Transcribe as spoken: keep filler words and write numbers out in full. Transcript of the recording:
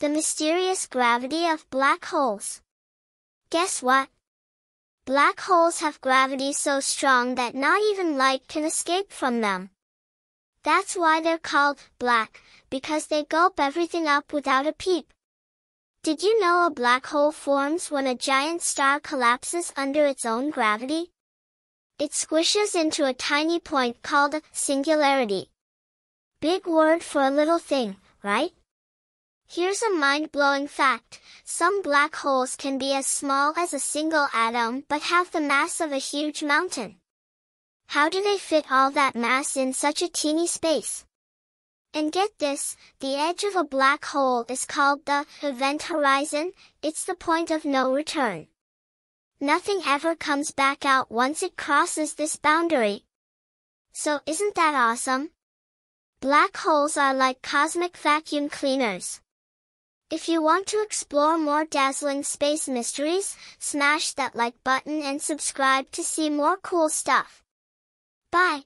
The mysterious gravity of black holes. Guess what? Black holes have gravity so strong that not even light can escape from them. That's why they're called black, because they gulp everything up without a peep. Did you know a black hole forms when a giant star collapses under its own gravity? It squishes into a tiny point called a singularity. Big word for a little thing, right? Here's a mind-blowing fact. Some black holes can be as small as a single atom but have the mass of a huge mountain. How do they fit all that mass in such a teeny space? And get this, the edge of a black hole is called the event horizon. It's the point of no return. Nothing ever comes back out once it crosses this boundary. So isn't that awesome? Black holes are like cosmic vacuum cleaners. If you want to explore more dazzling space mysteries, smash that like button and subscribe to see more cool stuff. Bye!